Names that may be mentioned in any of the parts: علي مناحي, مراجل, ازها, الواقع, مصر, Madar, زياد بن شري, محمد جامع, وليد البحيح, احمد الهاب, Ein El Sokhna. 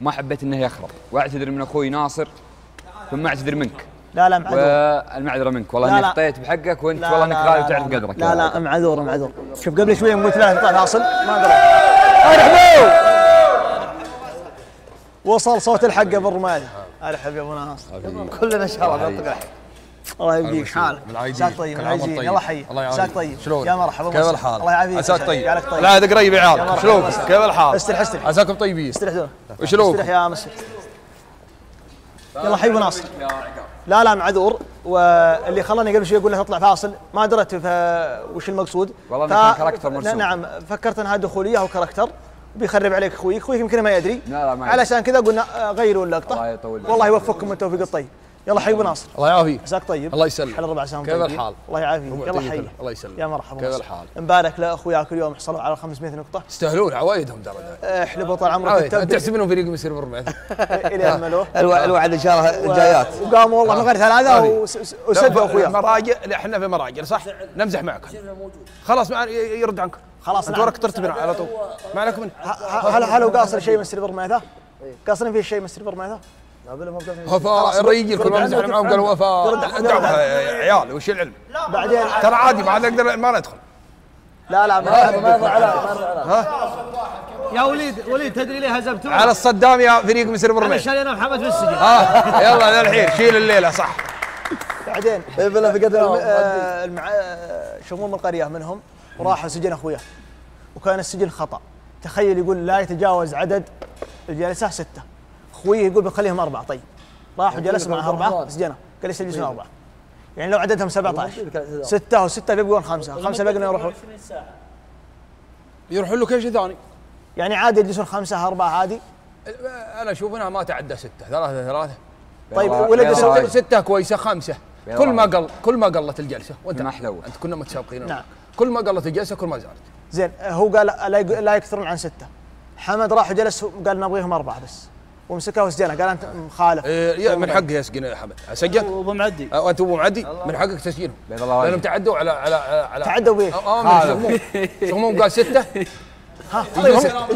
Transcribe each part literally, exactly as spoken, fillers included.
ما حبيت انه يخرب، واعتذر من اخوي ناصر ثم اعتذر منك. لا لا معذور، والمعذره منك والله اني خطيت بحقك، وانت والله انك غالي وتعرف قدرك. لا لا معذور معذور. شوف قبل شوي قلت له طلع فاصل ما قدرت. وصل صوت الحق بالرماية. ارحب يا ابو ناصر، كلنا شرف يعطيك الحق. الله يبقيك، حالك عساك طيب. العايزين يلا حي عساك طيب. شلون؟ يا مرحبا كيف الحال؟ الله يعافيك عساك طيب. لا هذا قريبي عيال. شلونكم كيف الحال؟ استرح استرح عساكم طيبين. استرح دول وشلونكم؟ استرح يا مسر. يلا حي ابو ناصر. لا لا معذور، واللي خلاني قبل شوي اقول له اطلع فاصل ما درت وش المقصود. والله كان كاركتر مرسوم. نعم فكرت انها دخوليه او كاركتر بيخرب عليك اخويك، اخويك يمكن ما يدري. لا لا ما علشان كذا قلنا غيروا اللقطه. الله يطول عمرك والله يوفقكم التوفيق الطيب. يلا حي ابو ناصر. الله يعافيك عساك طيب. الله يسلمك. على ربع ساعه كيف الحال؟ الله يعافيك. يلا حي الله يسلمك. يا مرحبا كيف الحال؟ مبارك لاخوياك اليوم حصلوا على خمسمئة نقطه. يستاهلون عوايدهم درجه. احلبوا طال عمرك. تحسب انهم فريقهم يصير بربع الى اهملوه. الوعد ان شاء الله الجايات. وقاموا والله من غير ثلاثه وسدوا اخوياك. مراجل احنا في مراجل صح؟ نمزح معكم. خلاص يرد عنكم. خلاص انت وراك ترتبنا على طول ما عليكم منه. هل هل هو قاصر شيء من السيلفر معثه؟ قاصرين فيه شيء من السيلفر معثه؟ لا بلا ما قاصرين. وفاء الريجي الكل ما مزحنا معهم قالوا وفاء دعوه عيال وش العلم؟ بعدين ترى عادي ما عاد اقدر ما ندخل. لا لا ما على ها؟ يا وليد وليد تدري ليه هزمتونا؟ على الصدام يا فريق من السيلفر معثه. عشان انا محمد في السجن. اه يلا للحين شيل الليله صح. بعدين بلا فقد شموم القريه منهم وراح سجن اخوياه وكان السجن خطا. تخيل يقول لا يتجاوز عدد الجلسه سته، اخويه يقول بخليهم اربعه. طيب راح وجلس مع اربعه سجنه، قال ليش تجلسون اربعه؟ يعني لو عددهم سبعة عشر سته وسته بيبقون خمسه، خمسه بيبقون يروحون يروحون لوكيشن ثاني. يعني عادي يجلسون خمسه اربعه عادي. انا اشوف انها ما تعدى سته، ثلاثه ثلاثه. طيب ولا سته كويسه خمسه. كل ما قل كل ما قلت الجلسه وانت انت كنا متسابقين. نعم كل ما قلت الجلسه كل ما زادت. زين هو قال لا يكثرون عن سته. حمد راح وجلس قال نبغيهم اربعه بس ومسكه وسجنه قال انت مخالف. إيه من حقه يسجن يا حمد. سجنت وابو معدي وانت وابو معدي من حقك تسجينهم لانهم تعدوا على على على تعدوا به. اه شموم قال سته ها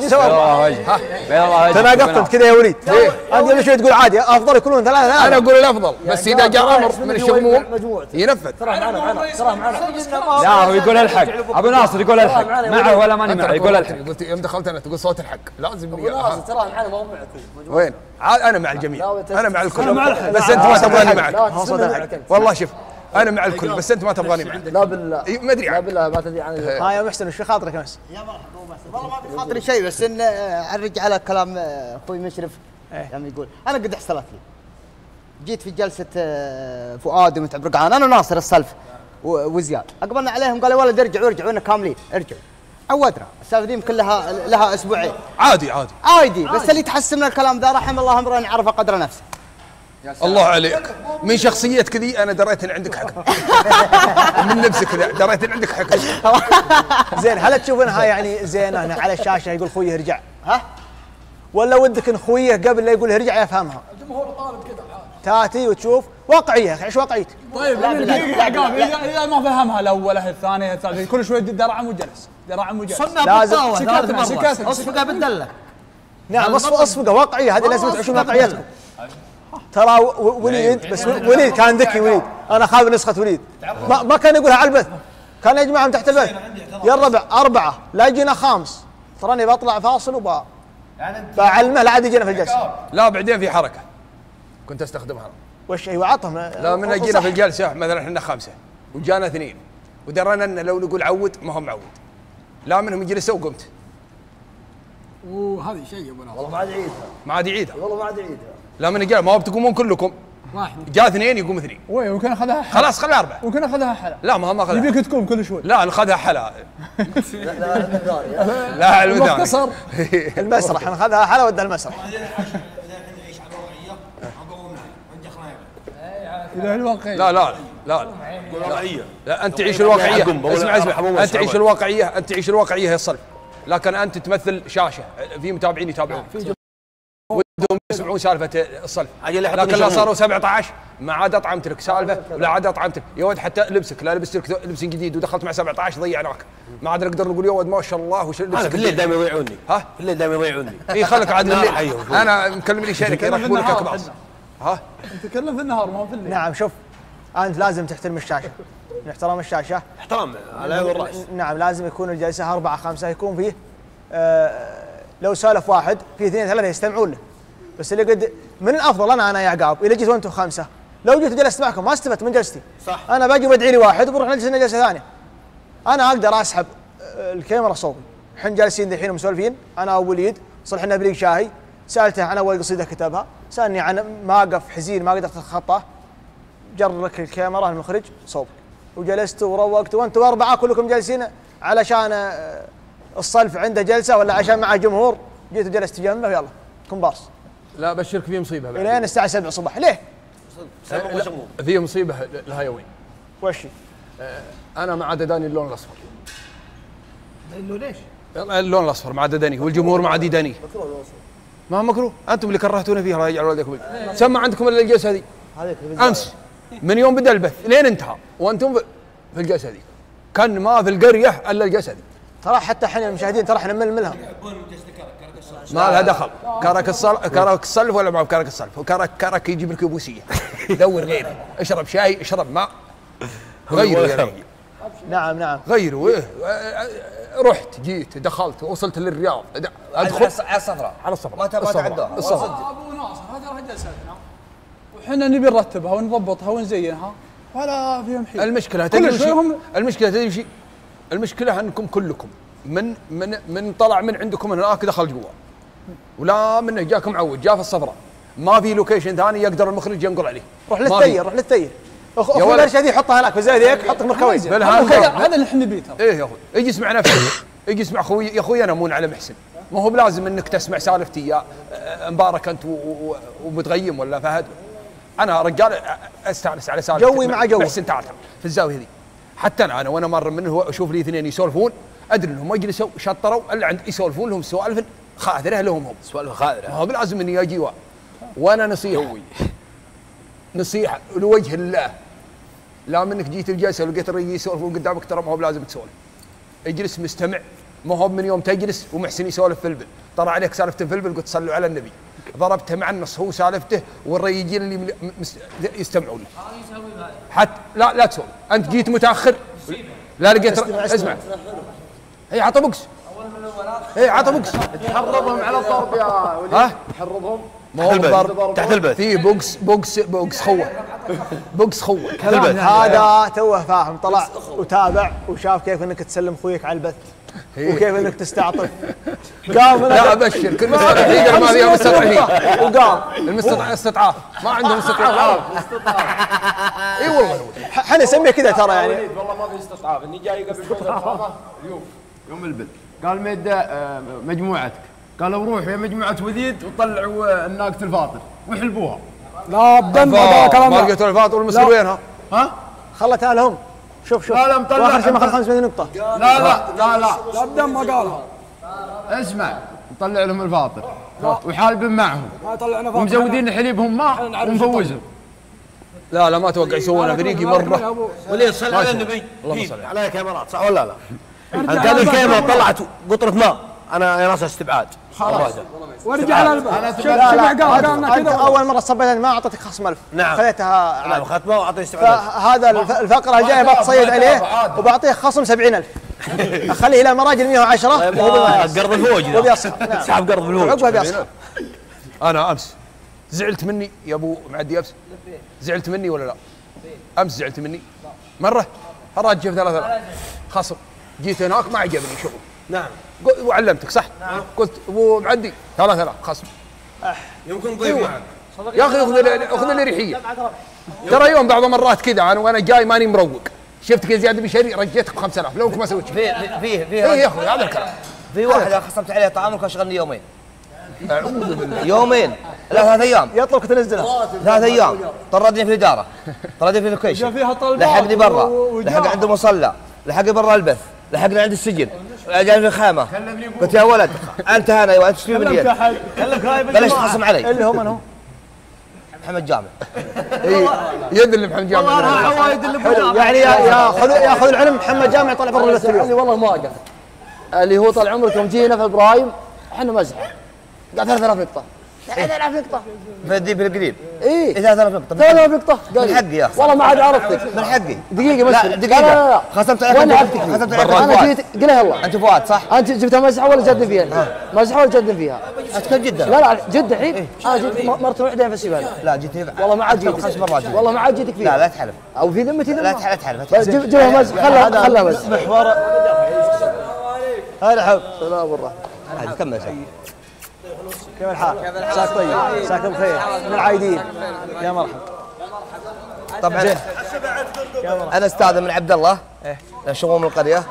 سوا اربعه. تناقضت كذا يا وليد. انت قبل شوي تقول عادي افضل يكونون ثلاثه ثلاثه. انا اقول الافضل بس اذا جاء امر من الشموم ينفذ. ترى معنا معنا ترى معنا. لا هو يقول الحق ابو ناصر يقول الحق معه ولا ماني معه يقول الحق. يوم دخلت انا تقول صوت الحق لازم ابو ناصر ترى معنا ما هو معك. وين؟ انا مع الجميع انا مع الكل بس انت ما تبغاني معك. والله شوف انا مع الكل بس انت ما تبغاني معك. لا بالله ما ادري لا بالله ما تدري عن ها يا محسن وش في خاطرك يا محسن؟ يا مرحبا والله ما في خاطري شيء بس ان ارجع على كلام اخوي مشرف. يعني يقول انا قد حصلت لي جيت في جلسه فؤاد ومتعب رقعان انا وناصر السلف وزياد اقبلنا عليهم قالوا يا ولد ارجعوا ارجعوا لنا كاملين ارجعوا عودنا السالفه دي يمكن لها لها اسبوعين عادي عادي عادي بس اللي تحسن من الكلام ذا رحم الله امرئ عرف قدر نفسه. الله عليك من شخصيتك كذي انا دريت ان عندك حكم من نفسك دريت ان عندك حكم. زين هل تشوفونها يعني زينه هنا على الشاشه يقول خويه ارجع ها ولا ودك ان خويه قبل لا يقول ارجع يفهمها؟ الجمهور طالب كذا تاتي وتشوف واقعيه يا اخي ايش واقعيتك؟ طيب اذا ما فهمها الاوله الثانيه الثالثه كل شوي درعم وجلس درعم وجلس لازم سكت اصفقه بتدلك. نعم اصفقه واقعيه هذه لازم تعيشون واقعيتكم. ترى وليد بس وليد كان ذكي. وليد انا خاف نسخه وليد ما, ما كان يقولها على البث كان يجمعهم تحت البث يا الربع اربعه لا يجينا خامس تراني بطلع فاصل وب بعلمه لا عاد يجينا في الجلسه. لا بعدين في حركه كنت استخدمها انا وش ايوه عطهم. لا من جينا في الجلسه مثلا احنا خمسه وجانا اثنين ودرنا ان لو نقول عود ما هم معود لا منهم يجلسوا وقمت وهذه شيء يا ابو ناصر والله ما عاد يعيدها ما عاد يعيدها والله ما عاد يعيدها. لا من جاء ما هو بتقومون كلكم واحد جاء اثنين يقوم اثنين وي وكان اخذها حلا خلاص خليها اربع وكان اخذها حلا. لا ما ما اخذها يبيك تقوم كل شوي. لا اخذها حلا لا المداري لا على المداري المسرح انا اخذها حلا ودها المسرح. لا لا لا لا انت تعيش الواقعيه. اسمع اسمع انت تعيش الواقعيه انت تعيش الواقعيه يا الصلب لكن انت تمثل شاشه في متابعين يتابعون. ودهم يسمعون سالفه الصلف، لكن لا صاروا سبعة عشر ما عاد اطعمت لك سالفه ولا عاد اطعمت لك، يا ود حتى لبسك لا لبست لك لبس جديد ودخلت مع سبعة عشر ضيعناك، ما عاد نقدر نقول يا ود ما شاء الله وش لبسك. انا بالليل دائما يضيعوني، ها؟ بالليل دائما يضيعوني. اي خلك عاد بالليل انا مكلم لي شركه يركبون لك اكباس. ها؟ نتكلم في النهار ما في الليل. نعم شوف انت لازم تحترم الشاشه. احترام الشاشه. احترام على عين والراس. نعم لازم يكون الجلسه اربعه خمسه يكون فيه لو سالف واحد في اثنين ثلاثه يستمعون له، بس اللي قد من الافضل انا انا يا عقاب اذا جيت وانتم خمسه لو جيت جلست معكم ما استفدت من جلستي. صح. انا باجي بدعي لي واحد وبروح نجلس لنا جلسه ثانيه. انا اقدر اسحب الكاميرا صوتي. الحين جالسين الحين ومسولفين انا ووليد صلح لنا بليق شاهي، سالته عن اول قصيده كتبها، سالني عن مواقف حزين ما قدرت اتخطاه. جرك الكاميرا المخرج صوب وجلست وروقت وانتم اربعه كلكم جالسين علشان الصلف عنده جلسه ولا عشان معه جمهور، جيت وجلست جنبه ويلا كومبارس. لا بشرك في مصيبه بعد الين الساعه سبعة الصبح. ليه؟ في مصيبه الهايوين. وش؟ انا ما عاد داني اللون الاصفر. انه ليش؟ اللون الاصفر ما عاد داني والجمهور ما عاد يداني. مكروه اللون الاصفر. ما مكروه، انتم اللي كرهتونا فيه الله يجعل والديكم. سمى عندكم الا الجلسه هذه. امس من يوم بدا البث لين انتهى وانتم في الجلسه دي كان ما في القريه الا الجلسه دي. ترى حتى احنا المشاهدين ترى احنا نململها. ما لها دخل كرك الصلف كرك الصلف ولا ما كرك الصلف، كرك كرك يجيب لك يبوسيه دور غيره، اشرب شاي اشرب ماء غيروا يعني. نعم نعم غيروا. ايه رحت جيت دخلت وصلت للرياض ادخل على الصفراء على الصفراء ما تبغى تعدوها الصفراء. ابو ناصر هذا راح جلستنا وحنا نبي نرتبها ونضبطها ونزينها ولا فيهم حيل. المشكله تدري شو المشكله تدري شيء المشكله انكم كلكم من من من طلع من عندكم هناك دخل جوا ولا منه جاكم عود جاء في الصفراء ما في لوكيشن ثاني يقدر المخرج ينقل عليه. روح للتير روح للتير اخو الارشاد دي حطها هناك وزي ذيك حط مركويز هذا اللي احنا بيه. ايه يا اخوي اجي اسمع نفسك اجي اسمع اخوي يا اخوي انا مون على محسن ما هو بلازم انك تسمع سالفتي يا مبارك انت ومتغيم ولا فهد. انا رجال استانس على سالفه جوي مع جوي محسن تعال في الزاويه ذي حتى انا وانا مر منه اشوف لي اثنين يسولفون ادري انهم ما جلسوا شطروا الا عند يسولفون لهم سوالف خاذره لهم هم سوالف خاذره ما هو بالعزم اني اجي و... وانا نصيحه جوي. نصيحه لوجه الله لا منك جيت الجلسه ولقيت الرجال يسولفون قدامك ترى ما هو بلازم تسولف اجلس مستمع ما هو من يوم تجلس ومحسن يسولف فلفل طلع عليك سالفه فلفل قلت صلوا على النبي ضربته مع النص هو سالفته والريجين اللي يستمعون له حتى لا لا تسولف انت جيت متاخر لا لقيت اسمع اي عطى بوكس اي عطى بوكس تحرضهم على الضرب يا وليد ها تحرضهم تحت البيت في بوكس بوكس بوكس خوه بوكس خوه هذا توه فاهم طلع وتابع وشاف كيف انك تسلم خويك على البث وكيف انك تستعطف قام لا ابشر كل مستضعفين ما فيهم مستضعفين وقام الاستضعاف ما عندهم استضعاف اي والله احنا نسميه كذا ترى يعني والله ما في استضعاف اني جاي قبل اليوم يوم البث قال ميد مجموعتك قالوا روح يا مجموعه وليد وطلعوا الناقه الفاطر وحلبوها لا بضن هذا كلام ناقه الفاطر والمسير وينها؟ ها؟ خلتها لهم شوف شوف لا لا واخر شيء ماخذ خمسمائة نقطة لا لا لا لا لا بدم ما قالها اسمع نطلع لهم الفاطر وحالبين معهم ما طلعنا فاطر ومزودين حليبهم ماء ومفوزهم لا لا ما اتوقع يسوونها فريقي مرة وليه صلي على النبي على كاميرات صح ولا لا؟ هذه الكاميرا طلعت قطرة ماء انا يا ناس استبعاد خلاص وارجع على الباب شوف قالنا كذا اول مره صبيت ما اعطيتك خصم ألف نعم خليتها نعم ختمه واعطيني استبعاد هذا الفقره الجايه بتصيد عليه وبعطيه خصم سبعين ألف اخليه الى مراجل مئة وعشرة قرض الفوج سحب قرض الفوج عقبه بيصحى. انا امس زعلت مني يا ابو معدي امس زعلت مني ولا لا؟ امس زعلت مني مره هراج جيب ثلاثة خصم جيت هناك ما عجبني شغل نعم وعلمتك صح؟ نعم قلت ابو معدي ثلاثة آلاف خصم يمكن ضيف معك يا اخي اخذ لي ريحيه ترى يوم بعض المرات كذا انا وانا جاي ماني مروق شفتك يا زياد بن شري رجيتك ب خمسة آلاف لو ما سويت شيء في في في يا اخوي هذا الكلام في واحد خصمت عليه طعام وكان شغلني يومين اعوذ بالله يومين لا ثلاث ايام يطلبك تنزلها ثلاث ايام طردني في الاداره طردني في اللوكيشن لحقني برا لحق عند المصلى لحقني برا البث لحقنا عند السجن جاني الخامه. قلت يا ولد انت هنا ايوه انت شو باليد؟ بلاش تخصم علي. اللي هو من هو؟ محمد جامع. يد اللي محمد جامع. والله عوايد اللي يعني ياخذ ياخذ العلم محمد جامع يطلع برا الاستوديو. والله ما قال. اللي هو طال عمرك يوم جينا في ابراهيم احنا مزح. قال ثلاث آلاف نقطه. ثلاث آلاف نقطه. بدي بالقريب. اي ثلاث آلاف نقطه. ثلاث آلاف نقطه. من حقي يا اخي. والله ما عاد عرفتك. من حقي. دقيقه بس. لا دقيقه. خصمت عليك. وين عرفتك؟ خصمت عليك. انا جيت قلها يلا. انت فؤاد صح؟ انت جبتها مزحه ولا جد فيها؟ مزحه ولا جد فيها؟ اسكت جدا. لا لا جد الحين. انا جيت مرتين وحده في السباق. لا جيت والله ما عاد جيتك. خمس مرات. والله ما عاد جيتك فيها. لا لا تحلف. او في ذمتي ذمه. لا تحلف. جبها مزح خلها خلها مزح. محور. هلا حب. السلام ورحمه. كمل كيف الحال؟ عساك طيب، عساك بخير، من العايدين يا مرحبا. طبعا انا استاذن من عبد الله شغل من القريه،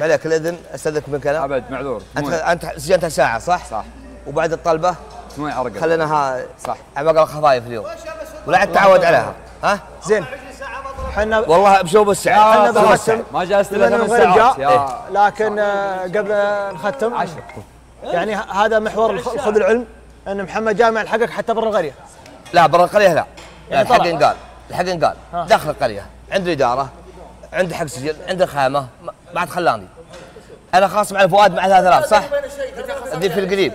عليك الاذن استاذنك منك انا. ابد معذور. انت انت سجنتها ساعه صح؟ صح. وبعد الطلبه مو حرقت خليناها صح على الاقل خفايف اليوم ولا عاد تعود عليها ها؟ زين احنا والله بشوب الساعه احنا بنختم ما جلست الا ثمان ساعات لكن قبل نختم عشرة يعني هذا محور خذ العلم ان محمد جامع الحقك حتى برا القريه. لا برا القريه لا. يعني الحق ينقال، الحق ينقال، داخل القريه، عند الاداره، عند حق سجل، عند الخامه، ما عاد خلاني. انا خاصم على فؤاد مع ثلاث آلاف صح؟ الديب في القريب.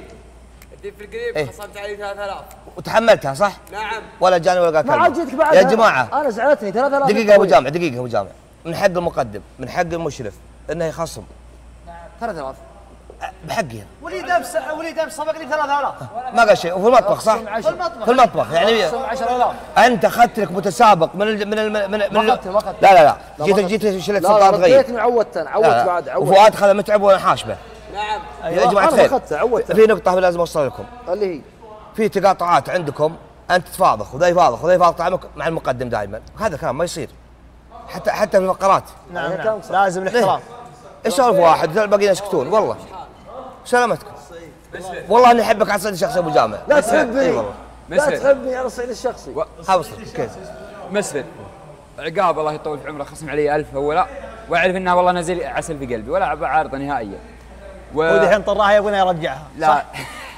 الديب في القريب خصمت علي ثلاث آلاف. وتحملتها صح؟ نعم. ولا جاني ولا قال كلمه. ما عاد جيتك بعد يا جماعه انا زعلتني ثلاث آلاف. دقيقه يا ابو جامع، دقيقه يا ابو جامع، من حق المقدم، من حق المشرف انه يخصم. نعم ثلاث آلاف. بحقي وليد امس وليد امس سبق لي ثلاث آلاف ما قال شيء وفي المطبخ صح؟ في المطبخ في المطبخ يعني عشرة آلاف انت اخذت لك متسابق من ال من ال من ال ما اخذته ما اخذته لا لا لا جيت جيت شلت سلطان غير لا رديتني عودت عودت بعد عودت وفؤاد خذ متعب وانا حاشبه نعم يا جماعه الخير في نقطه لازم اوصل لكم اللي هي في تقاطعات عندكم انت تفاضخ وذا يفاضخ وذا يفاضخ مع المقدم دائما هذا كلام ما يصير حتى حتى في الفقرات نعم لازم الاحترام يسولف واحد الباقيين يسكتون والله سلامتكم والله اني احبك على الصعيد الشخصي ابو جامع لا تحبني لا تحبني على الصعيد الشخصي حاوصل كيف مسفل عقاب الله يطول في عمره خصم علي ألف هو لا واعرف انها والله نزل عسل في قلبي ولا بعارضه نهائيا و... ودي الحين طراها يبغون يرجعها لا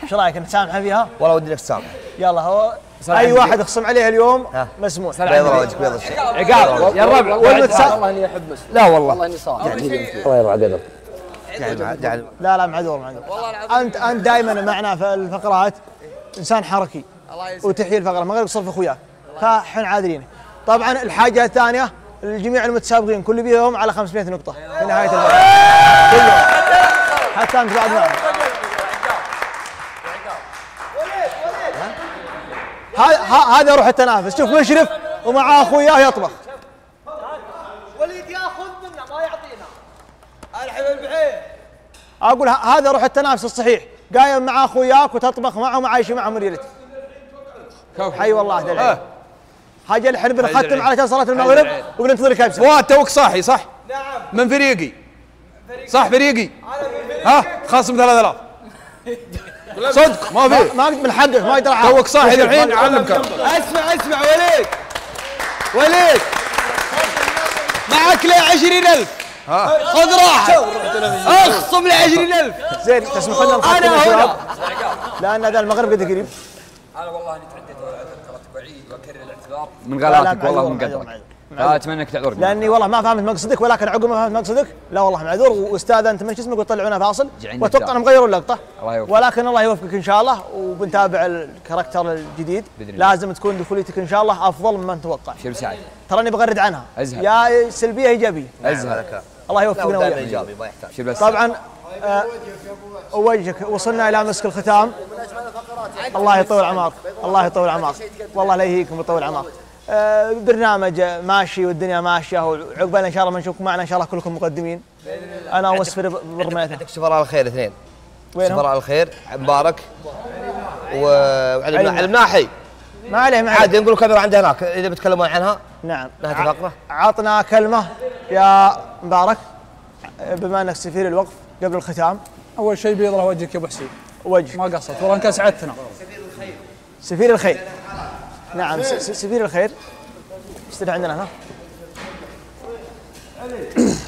ايش رايك نسامحه فيها؟ والله ودي لك تسامح يلا هو اي واحد يخصم عليه اليوم مسموح بيض وجهك بيض الشيء عقاب يا الربع والله اني احب مسفل لا والله والله اني صادق الله يرضى عليك لا لا معذور معذور انت انت دائما معنا في الفقرات انسان حركي وتحيي الفقره من غير صف اخوياك فاحنا عادلينك طبعا الحاجه الثانيه الجميع المتسابقين كل بيهم على خمسمائة نقطه في نهايه الفقره كلهم حتى انت بعد معنا هذا روح التنافس شوف مشرف ومعاه اخوياه يطبخ وليد ياخذ منه ما يعطينا الحب البحيح اقول هذا روح التنافس الصحيح قايم مع اخوياك وتطبخ معهم وعايش معهم ريلتي حي والله هذا العيد حاجه اللي احنا بنختم على صلاه المغرب وبننتظر الكبسه فؤاد توك صاحي صح؟ نعم من فريقي صح فريقي ها خاصم ثلاث آلاف صدق ما في ما من حقك ما يدري توك صاحي الحين اعلمك اسمع اسمع وليد وليد معك ل عشرين ألف خذ راحتك اخصم ل عشرين ألف زين تسمحوا لنا نختم يا شباب لان هذا المغرب قد قريب انا والله اني تعديت ترى بعيد واكرر الاعتذار من غلطك والله من قدرك اتمنى انك تعذرني لاني والله ما فهمت مقصدك ولكن عقب ما فهمت مقصدك لا والله معذور واستاذ انت من شو اسمك وطلعونا فاصل واتوقع انهم غيروا اللقطه ولكن الله يوفقك ان شاء الله وبنتابع الكاركتر الجديد لازم تكون دخوليتك ان شاء الله افضل مما نتوقع شير سعيد تراني بغرد عنها يا سلبيه ايجابيه ازهر الله يوفقنا وياك طبعا وجهك وصلنا الى مسك الختام الله يطول عمرك الله يطول عمرك والله لا يهيكم ويطول عمرك برنامج ماشي والدنيا ماشيه وعقبالنا ان شاء الله بنشوفكم معنا ان شاء الله كلكم مقدمين انا ومسفر برميته عندك سفراء الخير اثنين سفراء الخير مبارك وعلي مناحي ما عليه ما عليه عادي نقول الكاميرا عندها هناك اذا بتكلمون عنها نعم نهايه الفقره عطنا كلمه يا مبارك بما انك سفير الوقف قبل الختام اول شيء بيض له وجهك يا ابو حسين وجهك ما قصرت والله انك اسعدتنا سفير الخير سفير الخير نعم سفير الخير استدعى عندنا هنا